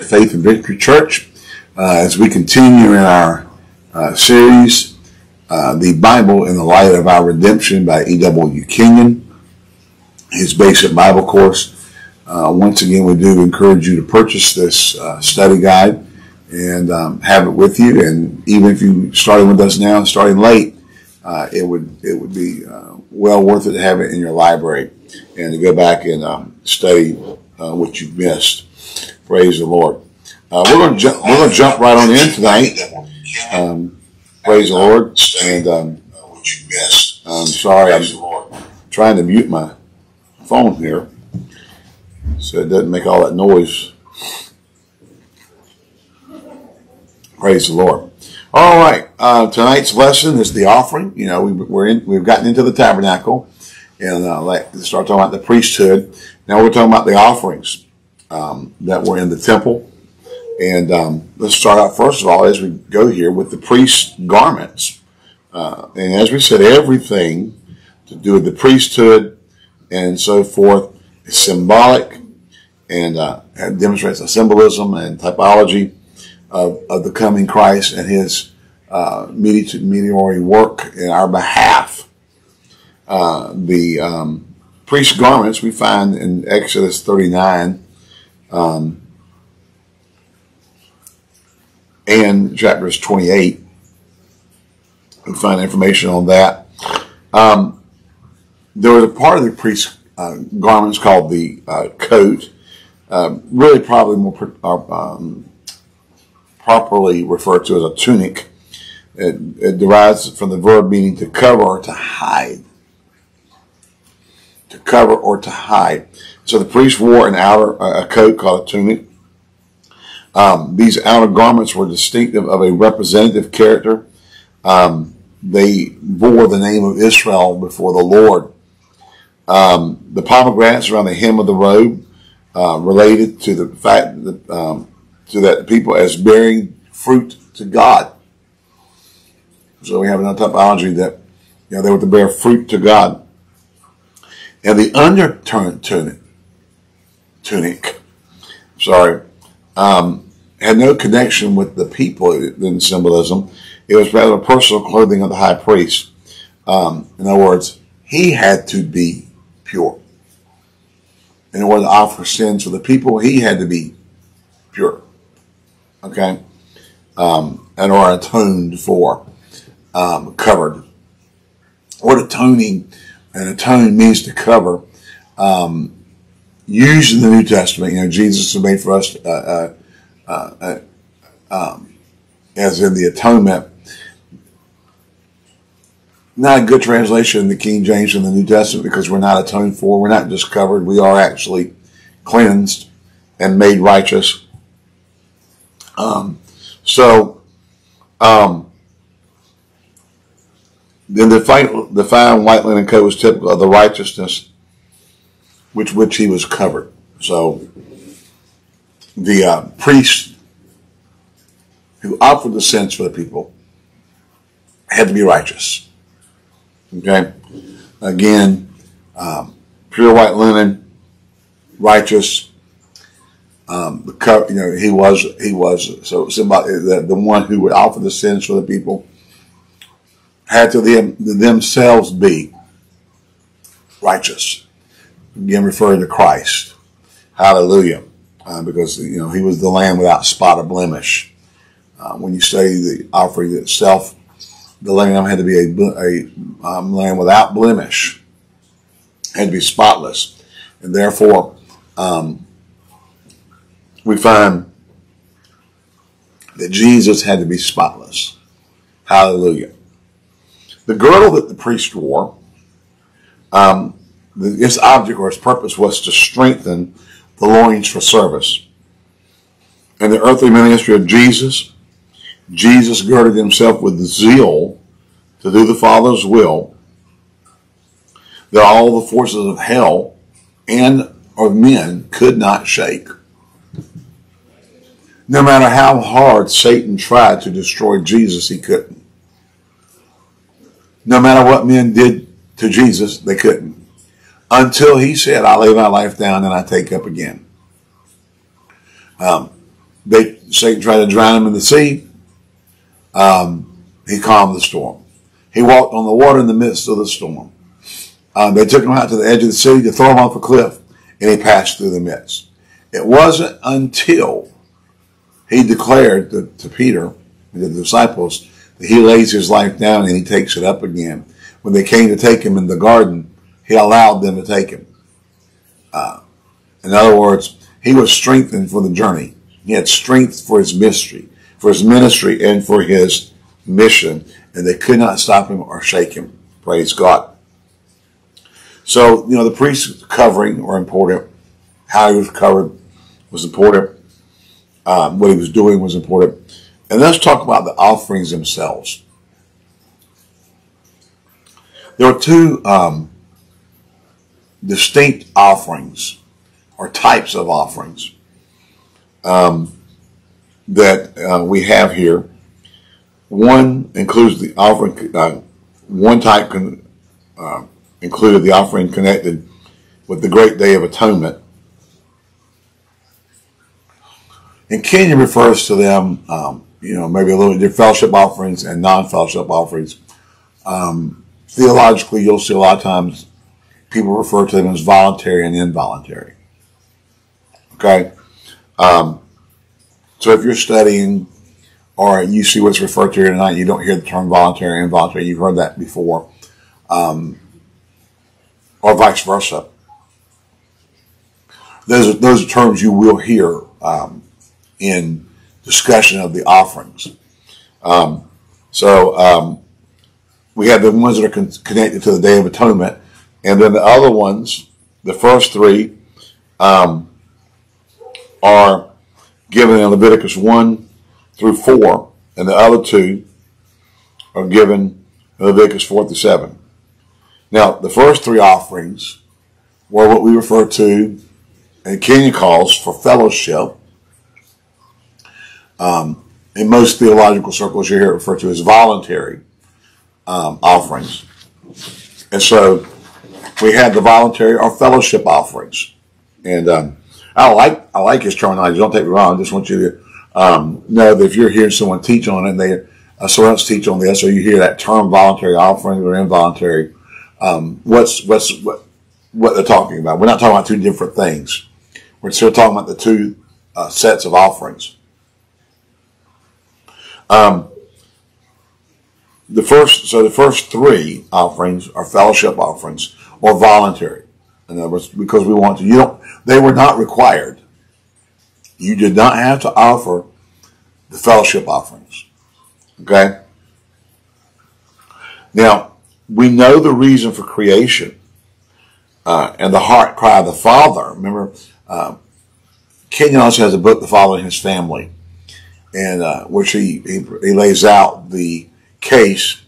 Faith and Victory Church, as we continue in our series, The Bible in the Light of Our Redemption by E.W. Kenyon, his basic Bible course. Once again, we do encourage you to purchase this study guide and have it with you. And even if you're starting with us now, starting late, it would be well worth it to have it in your library and to go back and study what you've missed. Praise the Lord. We're going to jump right on in tonight. Praise the Lord. And I'm sorry, I'm trying to mute my phone here so it doesn't make all that noise. Praise the Lord. All right, tonight's lesson is the offering. You know, we've gotten into the tabernacle and start talking about the priesthood. Now we're talking about the offerings that were in the temple. And let's start out first of all as we go here with the priest's garments. And as we said, everything to do with the priesthood and so forth is symbolic and demonstrates the symbolism and typology of the coming Christ and his mediatory work in our behalf. The priest's garments we find in Exodus 39 and chapters 28, we find information on that. There was a part of the priest's garments called the coat, really probably more properly referred to as a tunic. It derives from the verb meaning to cover or to hide. To cover or to hide. So the priest wore a coat called a tunic. These outer garments were distinctive of a representative character. They bore the name of Israel before the Lord. The pomegranates around the hem of the robe related to the fact that the people as bearing fruit to God. So we have another typology that they were to bear fruit to God. And the underturned tunic, had no connection with the people in symbolism. It was rather personal clothing of the high priest. In other words, he had to be pure. In order to offer sins for the people, he had to be pure. Okay? And or atoned for, covered. What atoning and atone means to cover. Used in the New Testament, Jesus was made for us as in the atonement. Not a good translation in the King James in the New Testament because we're not atoned for. We're not just covered. We are actually cleansed and made righteous. Then the fine white linen coat was typical of the righteousness with which he was covered. So the priest who offered the sins for the people had to be righteous. Okay? Again, pure white linen, righteous. So the one who would offer the sins for the people had to themselves be righteous. Again, referring to Christ. Hallelujah. Because, he was the lamb without spot or blemish. When you study the offering itself, the lamb had to be a lamb without blemish. It had to be spotless. And therefore, we find that Jesus had to be spotless. Hallelujah. The girdle that the priest wore, its object or its purpose was to strengthen the loins for service. In the earthly ministry of Jesus, Jesus girded himself with zeal to do the Father's will, that all the forces of hell and of men could not shake. No matter how hard Satan tried to destroy Jesus, he couldn't. No matter what men did to Jesus, they couldn't. Until he said, I lay my life down and I take up again. Satan tried to drown him in the sea. He calmed the storm. He walked on the water in the midst of the storm. They took him out to the edge of the sea to throw him off a cliff, and he passed through the midst. It wasn't until he declared to Peter and the disciples that he lays his life down and he takes it up again. When they came to take him in the garden, he allowed them to take him. In other words, he was strengthened for the journey. He had strength for his ministry, and for his mission, and they could not stop him or shake him. Praise God. So, you know, the priest's covering were important. How he was covered was important. What he was doing was important. And let's talk about the offerings themselves. There were two distinct offerings or types of offerings that we have here. One includes the offering. One type included the offering connected with the Great Day of Atonement, and Kenyon refers to them, you know, maybe a little bit fellowship offerings and non-fellowship offerings. Theologically, you'll see a lot of times people refer to them as voluntary and involuntary. Okay. So if you're studying or you see what's referred to here tonight, you don't hear the term voluntary and involuntary. You've heard that before, or vice versa. Those are terms you will hear in discussion of the offerings. We have the ones that are connected to the Day of Atonement, and then the other ones, the first three, are given in Leviticus 1 through 4, and the other two are given in Leviticus 4 through 7. Now, the first three offerings were what we refer to, and Kenyon calls for fellowship. In most theological circles, you hear it referred to as voluntary offerings. And so we had the voluntary or fellowship offerings. And I like his terminology. Don't take me wrong. I just want you to know that if you're hearing someone teach on it and they someone else teach on this, or you hear that term voluntary offering or involuntary, what they're talking about. We're not talking about two different things. We're still talking about the two sets of offerings. The first three offerings are fellowship offerings or voluntary. In other words, because we want to, they were not required. You did not have to offer the fellowship offerings. Okay? Now, we know the reason for creation and the heart cry of the Father. Remember, Kenyon also has a book, The Father and His Family, and which he lays out the case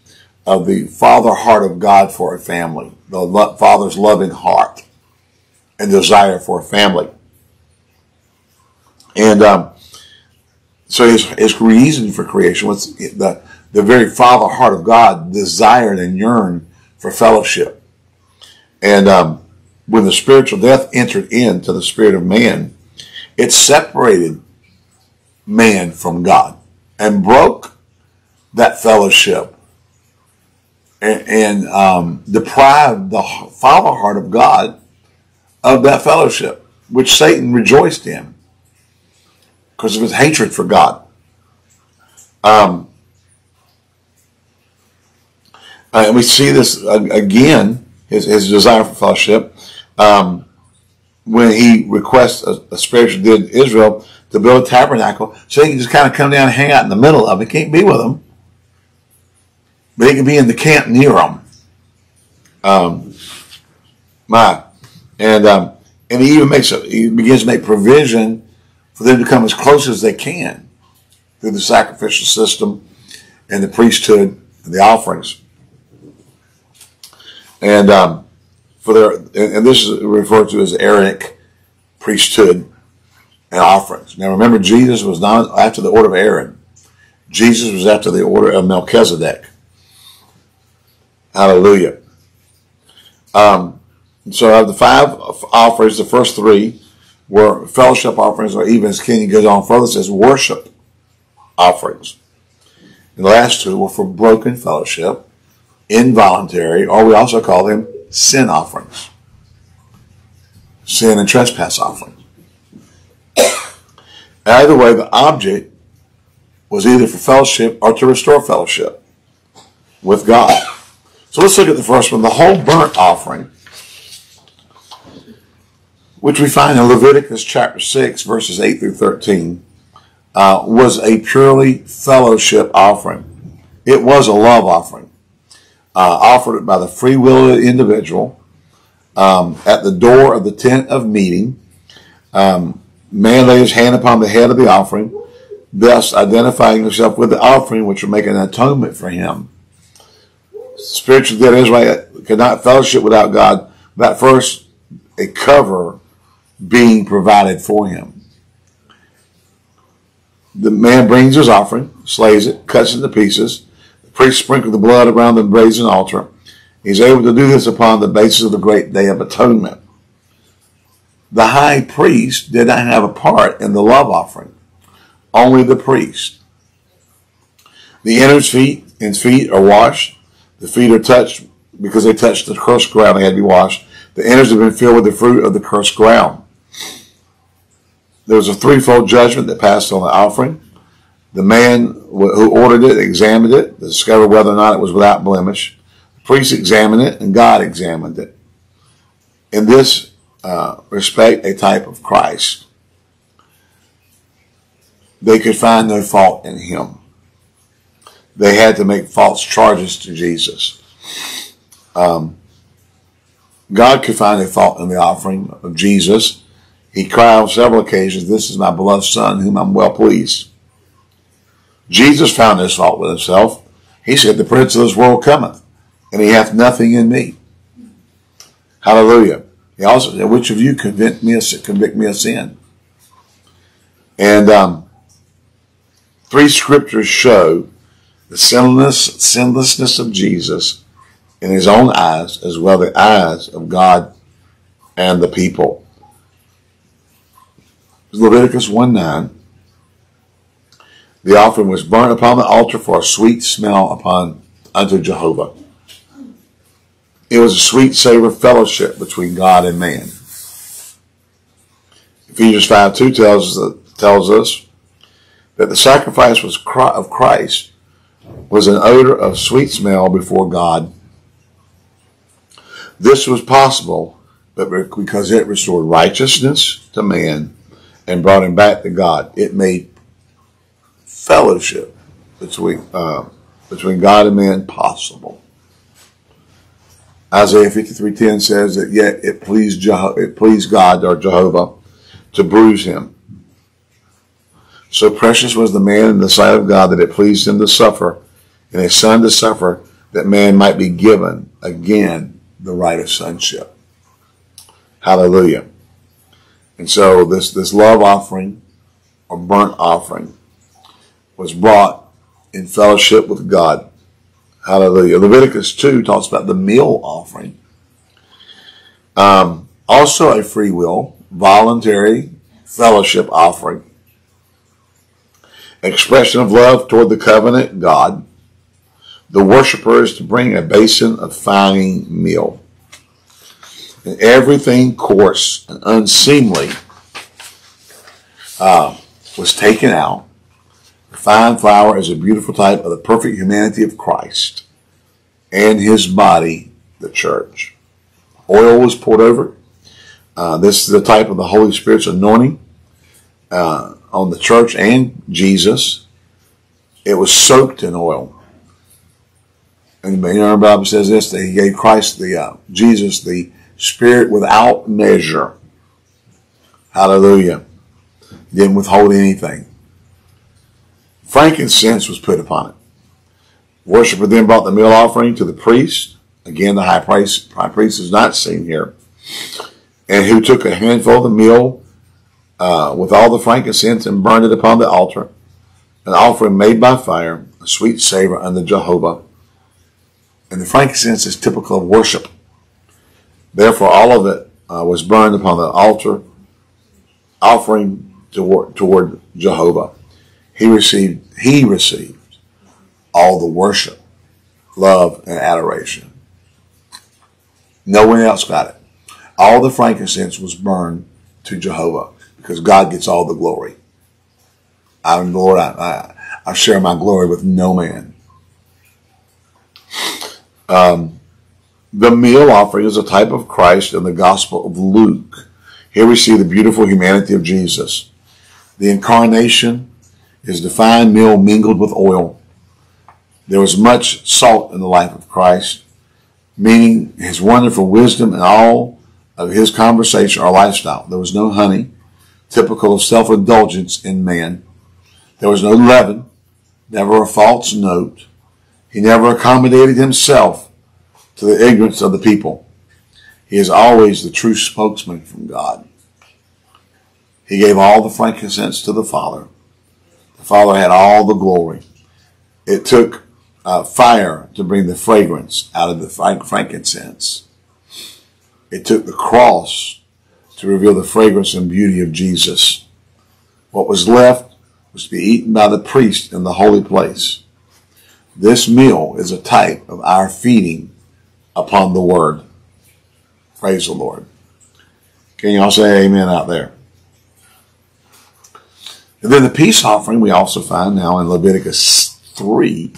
of the father heart of God for a family, the father's loving heart and desire for a family. And so his reason for creation was the very father heart of God desired and yearned for fellowship. And when the spiritual death entered into the spirit of man, it separated man from God and broke that fellowship and deprived the father heart of God of that fellowship, which Satan rejoiced in because of his hatred for God. And we see this again, his desire for fellowship, when he requests a spiritual deal in Israel to build a tabernacle so he can just kind of come down and hang out in the middle of it. Can't be with them, but he can be in the camp near them. And he even begins to make provision for them to come as close as they can through the sacrificial system and the priesthood and the offerings. And this is referred to as Aaronic priesthood and offerings. Now remember, Jesus was not after the order of Aaron. Jesus was after the order of Melchizedek. Hallelujah. So of the five offerings, the first three were fellowship offerings, or even, as Kenyon goes on further, says worship offerings. And the last two were for broken fellowship, involuntary, or we also call them sin offerings, sin and trespass offerings. Either way, the object was either for fellowship or to restore fellowship with God. So let's look at the first one, the whole burnt offering, which we find in Leviticus chapter 6, verses 8 through 13, was a purely fellowship offering. It was a love offering, offered by the free will of the individual at the door of the tent of meeting. Man laid his hand upon the head of the offering, thus identifying himself with the offering, which would make an atonement for him. Spiritually dead Israel could not fellowship without God, without first a cover being provided for him. The man brings his offering, slays it, cuts it into pieces. The priest sprinkled the blood around the brazen altar. He's able to do this upon the basis of the great day of atonement. The high priest did not have a part in the love offering. Only the priest. The inner's feet and feet are washed. The feet are touched because they touched the cursed ground. They had to be washed. The innards have been filled with the fruit of the cursed ground. There was a threefold judgment that passed on the offering. The man who ordered it examined it to discover whether or not it was without blemish. The priest examined it, and God examined it. In this respect, a type of Christ. They could find no fault in him. They had to make false charges to Jesus. God could find a fault in the offering of Jesus. He cried on several occasions, "This is my beloved son, whom I'm well pleased." Jesus found his fault with himself. He said, "The prince of this world cometh, and he hath nothing in me." Hallelujah. He also said, "Which of you convict me of sin?" And three scriptures show the sinlessness of Jesus in his own eyes, as well as the eyes of God and the people. Leviticus 1:9, the offering was burnt upon the altar for a sweet smell unto Jehovah. It was a sweet savor of fellowship between God and man. Ephesians 5:2 tells us that the sacrifice of Christ was an odor of sweet smell before God. This was possible because it restored righteousness to man and brought him back to God. It made fellowship between God and man possible. Isaiah 53:10 says that yet it pleased God, or Jehovah, to bruise him. So precious was the man in the sight of God that it pleased him to suffer, and a son to suffer, that man might be given again the right of sonship. Hallelujah. And so this love offering, or burnt offering, was brought in fellowship with God. Hallelujah. Leviticus 2 talks about the meal offering. Also a free will, voluntary fellowship offering. Expression of love toward the covenant God. The worshiper is to bring a basin of fine meal, and everything coarse and unseemly was taken out. The fine flour is a beautiful type of the perfect humanity of Christ and his body, the church. Oil was poured over it. This is the type of the Holy Spirit's anointing on the church and Jesus. It was soaked in oil. And you know, the Bible says this, that he gave Christ, Jesus, the Spirit without measure. Hallelujah. Didn't withhold anything. Frankincense was put upon it. Worshipper then brought the meal offering to the priest. Again, the high priest is not seen here. And who took a handful of the meal with all the frankincense and burned it upon the altar, an offering made by fire, a sweet savor unto Jehovah. And the frankincense is typical of worship. Therefore, all of it was burned upon the altar offering toward Jehovah, he received all the worship, love, and adoration. No one else got it. All the frankincense was burned to Jehovah because God gets all the glory. Lord, I share my glory with no man. The meal offering is a type of Christ in the Gospel of Luke. Here we see the beautiful humanity of Jesus. The incarnation is the fine meal mingled with oil. There was much salt in the life of Christ, meaning his wonderful wisdom and all of his conversation or lifestyle. There was no honey, typical of self-indulgence in man. There was no leaven, never a false note. He never accommodated himself to the ignorance of the people. He is always the true spokesman from God. He gave all the frankincense to the Father. The Father had all the glory. It took fire to bring the fragrance out of the frankincense. It took the cross to reveal the fragrance and beauty of Jesus. What was left was to be eaten by the priest in the holy place. This meal is a type of our feeding upon the Word. Praise the Lord. Can you all say amen out there? And then the peace offering we also find now in Leviticus 3.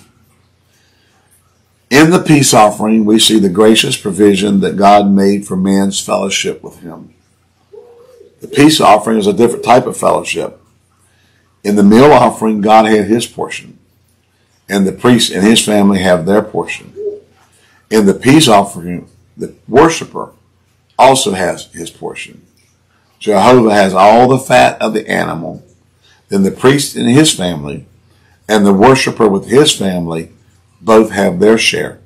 In the peace offering, we see the gracious provision that God made for man's fellowship with him. The peace offering is a different type of fellowship. In the meal offering, God had his portion, and the priest and his family have their portion. In the peace offering, the worshiper also has his portion. Jehovah has all the fat of the animal. Then the priest and his family and the worshiper with his family both have their share.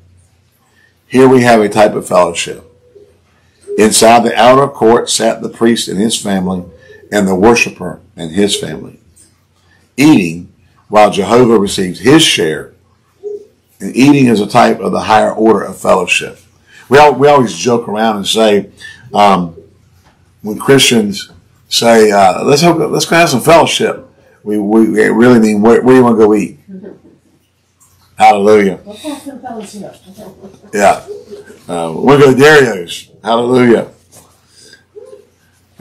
Here we have a type of fellowship. Inside the outer court sat the priest and his family and the worshiper and his family, eating while Jehovah receives his share. And eating is a type of the higher order of fellowship. We always joke around and say, when Christians say, let's go have some fellowship, we really mean, where do you want to go eat? Hallelujah. Yeah. We'll go to Dario's. Hallelujah.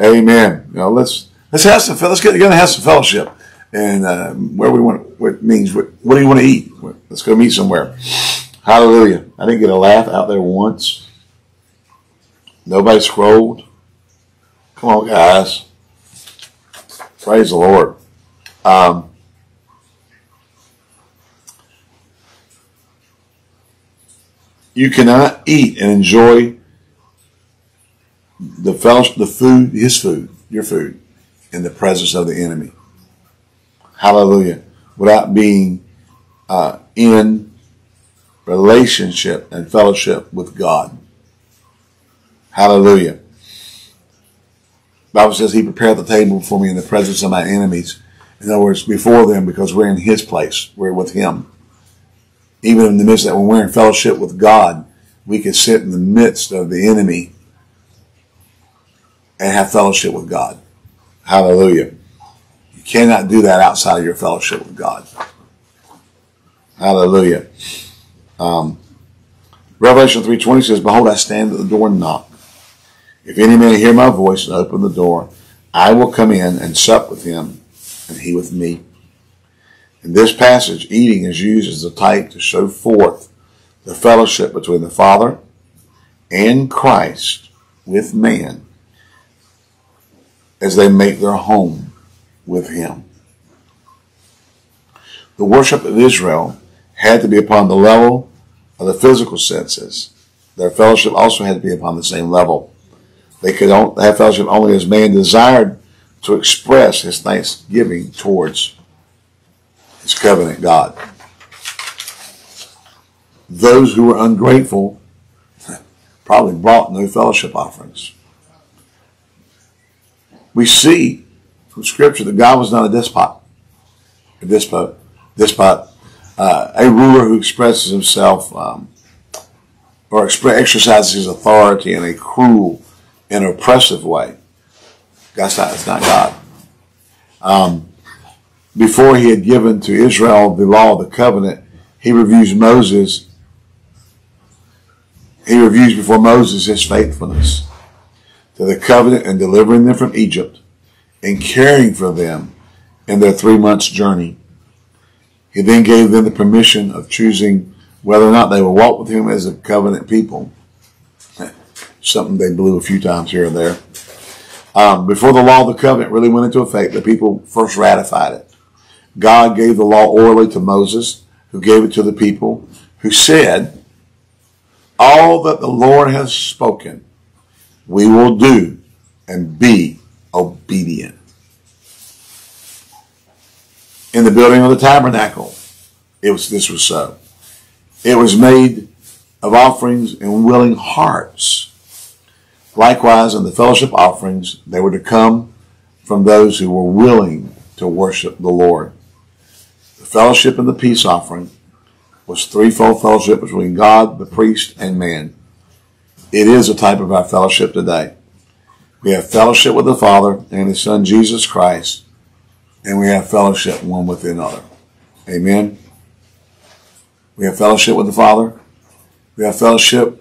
Amen. You know, let's have some, let's get together and have some fellowship. And where we want, what means, what do you want to eat? Let's go meet somewhere. Hallelujah. I didn't get a laugh out there once. Nobody scrolled. Come on, guys. Praise the Lord. You cannot eat and enjoy the fellowship, the food, his food, your food, in the presence of the enemy. Hallelujah. Without being in relationship and fellowship with God. Hallelujah. The Bible says he prepared the table for me in the presence of my enemies. In other words, before them, because we're in his place. We're with him. Even in the midst of that, when we're in fellowship with God, we can sit in the midst of the enemy and have fellowship with God. Hallelujah. You cannot do that outside of your fellowship with God. Hallelujah. Revelation 3:20 says, "Behold, I stand at the door and knock. If any man hear my voice and open the door, I will come in and sup with him, and he with me." In this passage, eating is used as a type to show forth the fellowship between the Father and Christ with man as they make their home with him. The worship of Israel had to be upon the level of the physical senses. Their fellowship also had to be upon the same level. They could have fellowship only as man desired to express his thanksgiving towards his covenant God. Those who were ungrateful probably brought no fellowship offerings. We see from Scripture that God was not a despot. A ruler who expresses himself or exercises his authority in a cruel and oppressive way. That's not God. Before he had given to Israel the law of the covenant, he reviews Moses. He reviews before Moses his faithfulness to the covenant and delivering them from Egypt and caring for them in their 3 months' journey. He then gave them the permission of choosing whether or not they will walk with him as a covenant people. Something they blew a few times here and there. Before the law of the covenant really went into effect, the people first ratified it. God gave the law orally to Moses, who gave it to the people, who said, "All that the Lord has spoken, we will do and be obedient." In the building of the tabernacle, this was so. It was made of offerings and willing hearts. Likewise, in the fellowship offerings, they were to come from those who were willing to worship the Lord. The fellowship and the peace offering was threefold fellowship between God, the priest, and man. It is a type of our fellowship today. We have fellowship with the Father and His Son, Jesus Christ, and we have fellowship one with another. Amen. We have fellowship with the Father. We have fellowship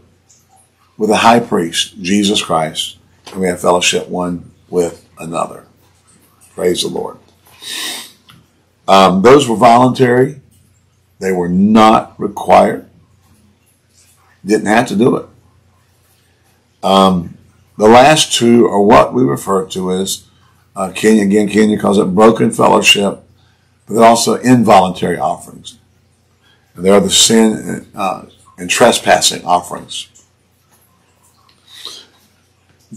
with the high priest, Jesus Christ, and we have fellowship one with another. Praise the Lord. Those were voluntary. They were not required. Didn't have to do it. The last two are what we refer to as, Kenyon calls it broken fellowship, but they're also involuntary offerings. And they are the sin and trespassing offerings,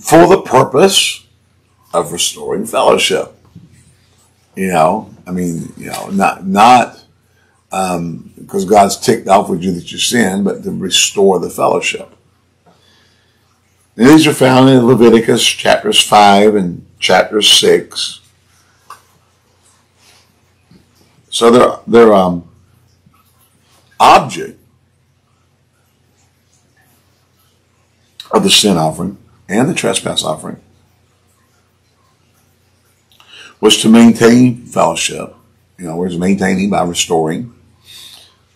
for the purpose of restoring fellowship. Not because God's ticked off with you that you sin, but to restore the fellowship. And these are found in Leviticus chapters 5 and chapter 6. So their object of the sin offering and the trespass offering was to maintain fellowship. In other words, maintaining by restoring.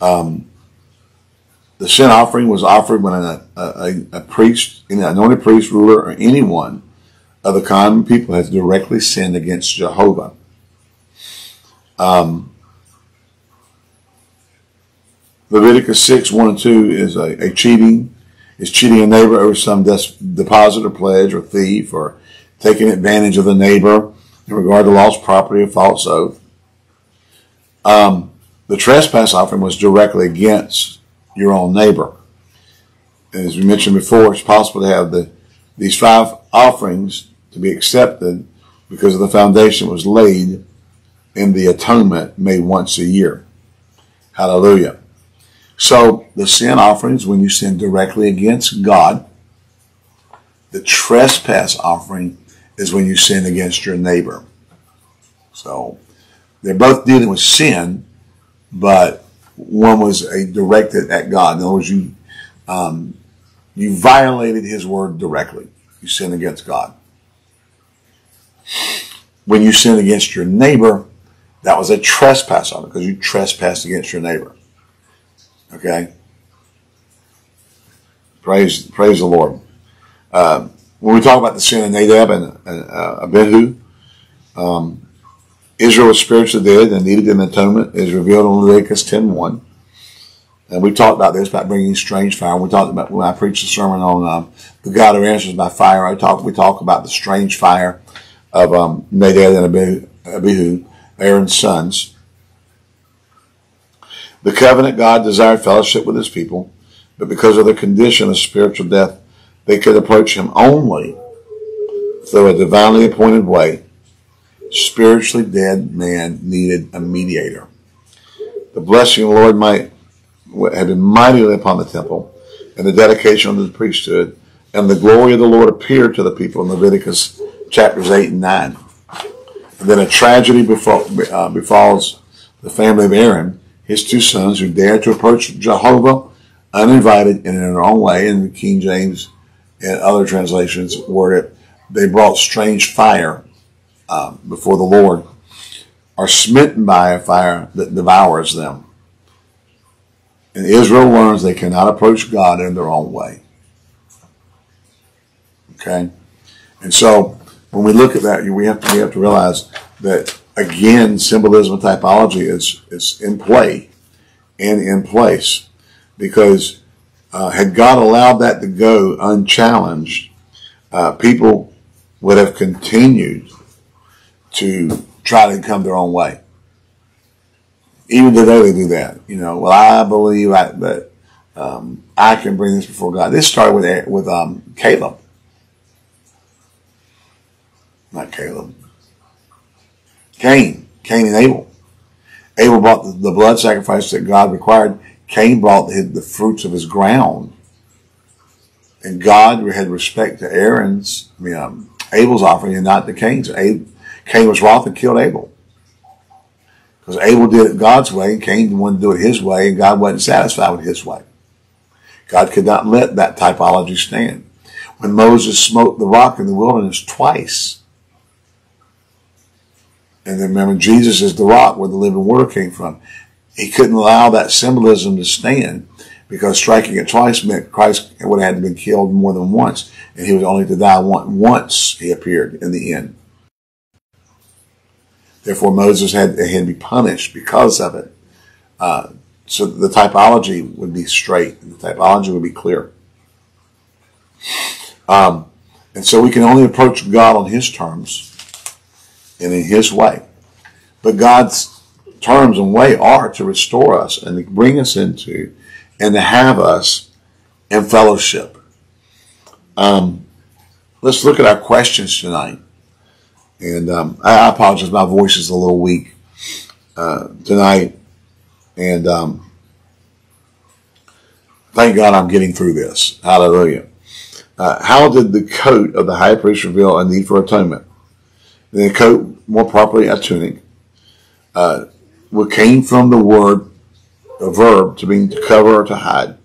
The sin offering was offered when a priest, an anointed priest, ruler, or anyone of the common people has directly sinned against Jehovah. Leviticus 6:1-2 is a cheating. Is cheating a neighbor over some deposit or pledge, or thief, or taking advantage of the neighbor in regard to lost property or false oath. The trespass offering was directly against your own neighbor. And as we mentioned before, it's possible to have these five offerings to be accepted because of the foundation was laid in the atonement made once a year. Hallelujah. So the sin offerings, when you sin directly against God. The trespass offering is when you sin against your neighbor. So they're both dealing with sin, but one was directed at God. In other words, you violated His word directly. You sin against God. When you sin against your neighbor, that was a trespass offering because you trespassed against your neighbor. Okay. Praise the Lord. When we talk about the sin of Nadab and Abihu, Israel was spiritually dead and needed an atonement, as revealed in Leviticus 10:1. And we talked about this, about bringing strange fire. We talked about, when I preached a sermon on the God who answers by fire, we talk about the strange fire of Nadab and Abihu, Aaron's sons. The covenant God desired fellowship with His people, but because of their condition of spiritual death, they could approach Him only through a divinely appointed way. Spiritually dead man needed a mediator. The blessing of the Lord might have been mightily upon the temple and the dedication of the priesthood, and the glory of the Lord appeared to the people in Leviticus chapters 8 and 9. And then a tragedy befalls the family of Aaron, his two sons, who dared to approach Jehovah uninvited and in their own way. In the King James and other translations word it, they brought strange fire before the Lord. are smitten by a fire that devours them. And Israel learns they cannot approach God in their own way. Okay? And so when we look at that, we have to realize that, again, symbolism and typology is in play and in place, because had God allowed that to go unchallenged, people would have continued to try to come their own way. Even today they do that. You know, well, I believe that I can bring this before God. This started with Caleb. Not Caleb. Cain. Cain and Abel. Abel brought the blood sacrifice that God required. Cain brought the fruits of his ground. And God had respect to Abel's offering and not to Cain's. Cain was wroth and killed Abel. Because Abel did it God's way and Cain wanted to do it his way, and God wasn't satisfied with his way. God could not let that typology stand. When Moses smote the rock in the wilderness twice, and then remember, Jesus is the rock where the living water came from. He couldn't allow that symbolism to stand, because striking it twice meant Christ would have had been killed more than once, and he was only to die once he appeared in the end. Therefore, Moses had to be punished because of it. So the typology would be straight, and the typology would be clear. And so we can only approach God on his terms and in his way. But God's terms and way are to restore us and to bring us into and to have us in fellowship. Let's look at our questions tonight. And I apologize, my voice is a little weak tonight. And thank God I'm getting through this. Hallelujah. How did the coat of the high priest reveal a need for atonement? The coat, more properly a tunic, came from the word, a verb, to mean to cover or to hide.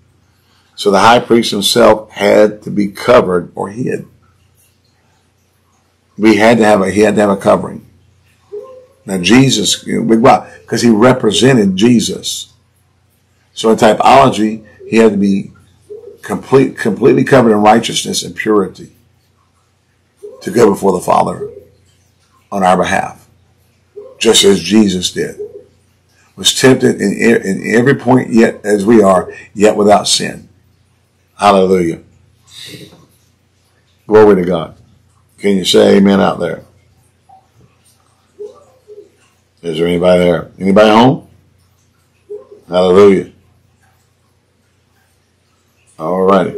So the high priest himself had to be covered or hid. He had to have a covering. Now Jesus, why? Because he represented Jesus. So in typology, he had to be completely covered in righteousness and purity to go before the Father on our behalf, just as Jesus did. Was tempted in every point, yet as we are, yet without sin. Hallelujah. Glory to God. Can you say amen out there? Is there anybody there? Anybody home? Hallelujah. All right.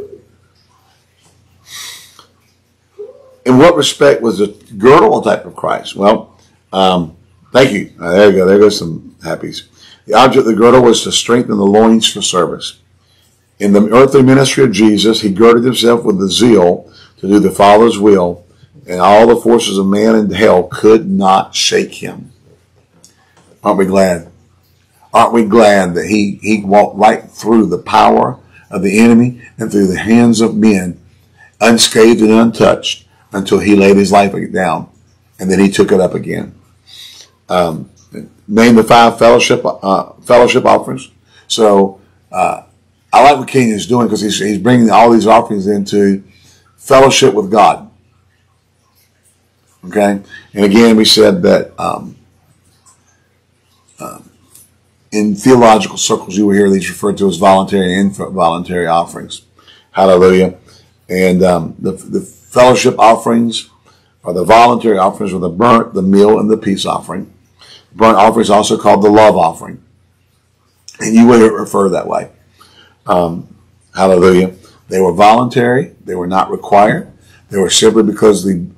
In what respect was the girdle a type of Christ? Well, thank you. There you go. There goes some happies. The object of the girdle was to strengthen the loins for service. In the earthly ministry of Jesus, he girded himself with the zeal to do the Father's will, and all the forces of man and hell could not shake him. Aren't we glad? Aren't we glad that he walked right through the power of the enemy and through the hands of men, unscathed and untouched, until he laid his life down, and then he took it up again. Name the five fellowship offerings. So I like what King is doing, because he's bringing all these offerings into fellowship with God. Okay, and again we said that in theological circles you will hear these referred to as voluntary and involuntary offerings. Hallelujah. And the fellowship offerings are the voluntary offerings, with the burnt, the meal, and the peace offering. Burnt offering is also called the love offering, and you would refer that way. Hallelujah. They were voluntary. They were not required. They were simply because the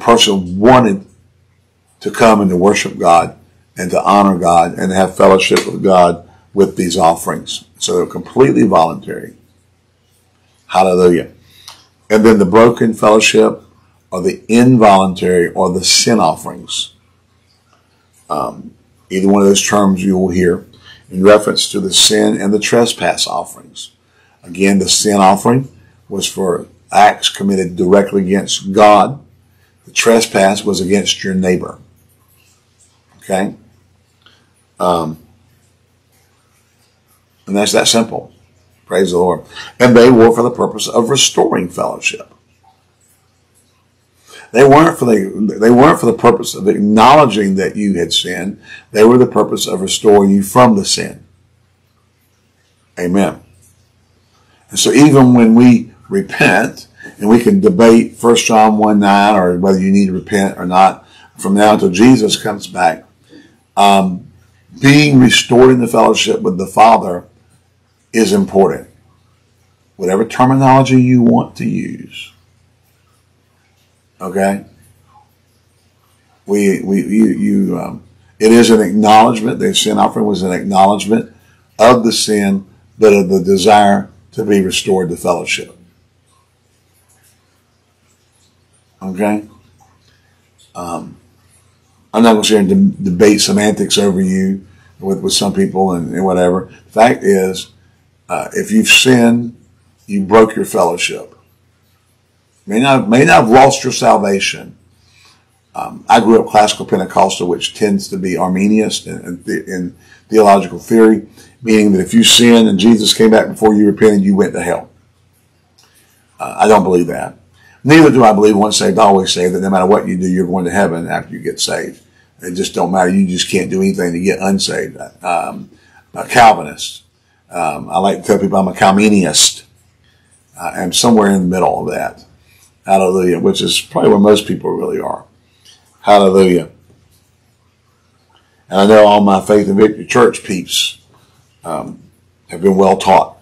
person wanted to come and to worship God and to honor God and to have fellowship with God with these offerings. So they're completely voluntary. Hallelujah. And then the broken fellowship are the involuntary or the sin offerings. Either one of those terms you will hear in reference to the sin and the trespass offerings. Again, the sin offering was for acts committed directly against God. The trespass was against your neighbor. Okay? And that's that simple. Praise the Lord. And they were for the purpose of restoring fellowship. They weren't for the purpose of acknowledging that you had sinned. They were the purpose of restoring you from the sin. Amen. And so even when we repent, and we can debate 1 John 1:9 or whether you need to repent or not from now until Jesus comes back, being restored into fellowship with the Father is important. Whatever terminology you want to use. Okay? It is an acknowledgement. The sin offering was an acknowledgement of the sin, but of the desire to be restored to fellowship. Okay? I'm not going to sit here and debate semantics over you with some people and whatever. The fact is, if you've sinned, you broke your fellowship. May not have lost your salvation. I grew up classical Pentecostal, which tends to be Arminianist in theological theory, meaning that if you sinned and Jesus came back before you repented, you went to hell. I don't believe that. Neither do I believe once saved, always saved, that no matter what you do, you're going to heaven after you get saved. It just don't matter. You just can't do anything to get unsaved. A Calvinist. I like to tell people I'm a Calminianist. I'm somewhere in the middle of that. Hallelujah, which is probably where most people really are. Hallelujah. And I know all my Faith and Victory Church peeps have been well taught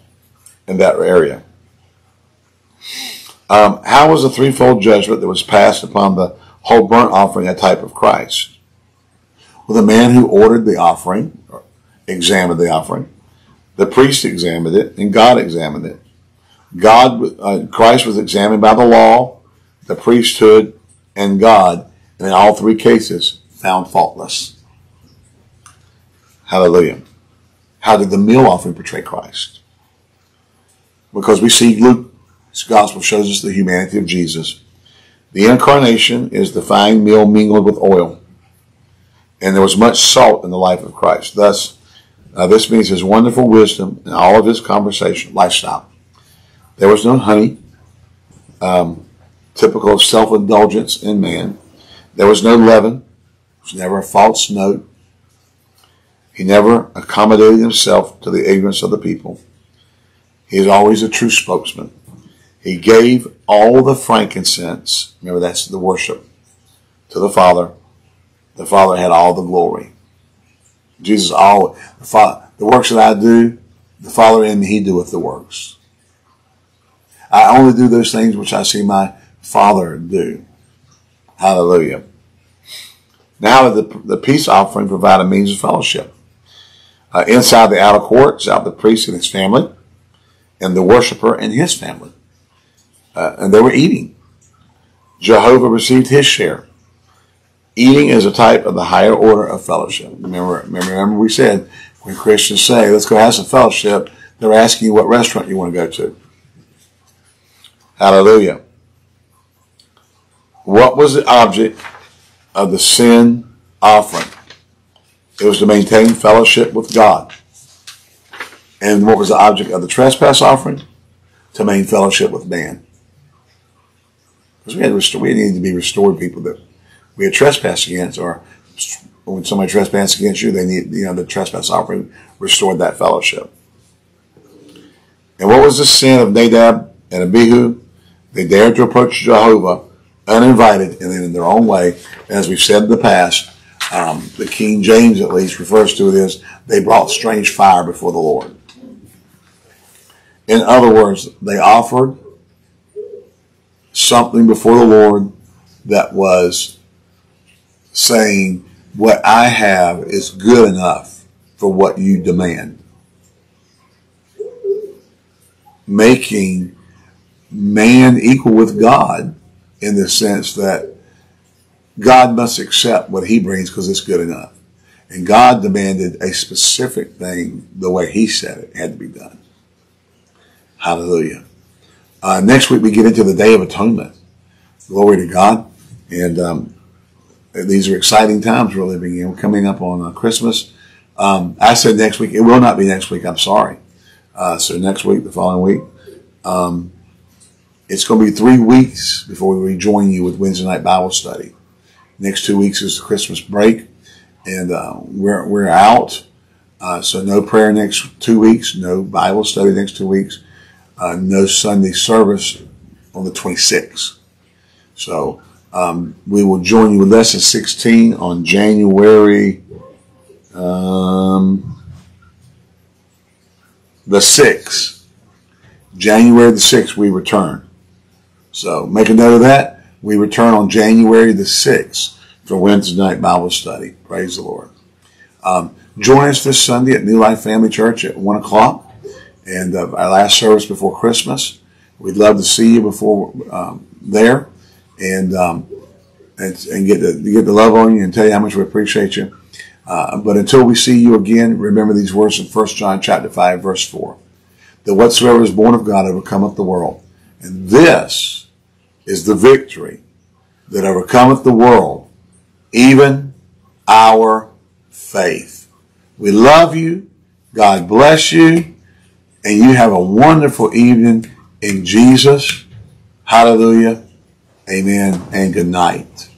in that area. How was the threefold judgment that was passed upon the whole burnt offering a type of Christ? Well, the man who ordered the offering, or examined the offering, the priest examined it, and God examined it. Christ was examined by the law, the priesthood, and God, and in all three cases, found faultless. Hallelujah. How did the meal offering portray Christ? Because we see Luke. This gospel shows us the humanity of Jesus. The incarnation is the fine meal mingled with oil. And there was much salt in the life of Christ. Thus, this means his wonderful wisdom and all of his conversation, lifestyle. There was no honey, typical of self-indulgence in man. There was no leaven. There was never a false note. He never accommodated himself to the ignorance of the people. He is always a true spokesman. He gave all the frankincense, remember that's the worship, to the Father. The Father had all the glory. Jesus, all the works that I do, the Father in me, he doeth the works. I only do those things which I see my Father do. Hallelujah. Now the peace offering provided means of fellowship. Inside the outer courts, out the priest and his family, and the worshiper and his family. And they were eating. Jehovah received his share. Eating is a type of the higher order of fellowship. Remember we said, when Christians say, let's go have some fellowship, they're asking you what restaurant you want to go to. Hallelujah. What was the object of the sin offering? It was to maintain fellowship with God. And what was the object of the trespass offering? To maintain fellowship with man. Because we needed to be restored people that we had trespassed against, or when somebody trespassed against you, they need, the trespass offering restored that fellowship. And what was the sin of Nadab and Abihu? They dared to approach Jehovah uninvited and in their own way. As we've said in the past, the King James at least refers to it as they brought strange fire before the Lord. In other words, they offered something before the Lord that was saying, what I have is good enough for what you demand. Making man equal with God in the sense that God must accept what he brings because it's good enough. And God demanded a specific thing the way he said it had to be done. Hallelujah. Next week we get into the Day of Atonement. Glory to God. And These are exciting times we're living in. We're coming up on Christmas. I said next week. It will not be next week. I'm sorry. So next week, the following week, it's going to be 3 weeks before we rejoin you with Wednesday night Bible study. Next 2 weeks is the Christmas break, and we're out. So no prayer next 2 weeks, no Bible study next 2 weeks, no Sunday service on the 26th. So we will join you with lesson 16 on January the 6th. January the 6th, we return. So make a note of that. We return on January the 6th for Wednesday night Bible study. Praise the Lord. Join us this Sunday at New Life Family Church at 1 o'clock and our last service before Christmas. We'd love to see you before there and get the love on you and tell you how much we appreciate you. But until we see you again, remember these words in 1 John chapter 5, verse 4, that whatsoever is born of God overcometh the world. And this is the victory that overcometh the world, even our faith. We love you. God bless you. And you have a wonderful evening in Jesus. Hallelujah. Amen. And good night.